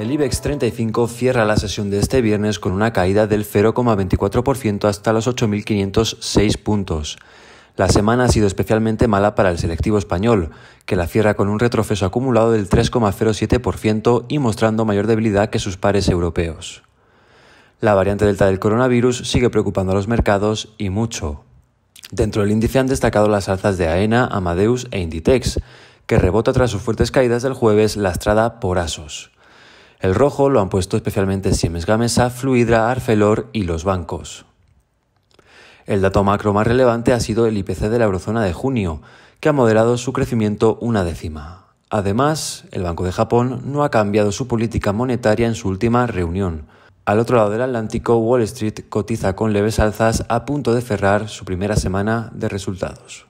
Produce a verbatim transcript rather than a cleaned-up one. El IBEX treinta y cinco cierra la sesión de este viernes con una caída del cero coma veinticuatro por ciento hasta los ocho mil quinientos seis puntos. La semana ha sido especialmente mala para el selectivo español, que la cierra con un retroceso acumulado del tres coma cero siete por ciento y mostrando mayor debilidad que sus pares europeos. La variante delta del coronavirus sigue preocupando a los mercados y mucho. Dentro del índice han destacado las alzas de Aena, Amadeus e Inditex, que rebota tras sus fuertes caídas del jueves lastrada por ASOS. El rojo lo han puesto especialmente Siemens Gamesa, Fluidra, Arfelor y los bancos. El dato macro más relevante ha sido el I P C de la Eurozona de junio, que ha moderado su crecimiento una décima. Además, el Banco de Japón no ha cambiado su política monetaria en su última reunión. Al otro lado del Atlántico, Wall Street cotiza con leves alzas a punto de cerrar su primera semana de resultados.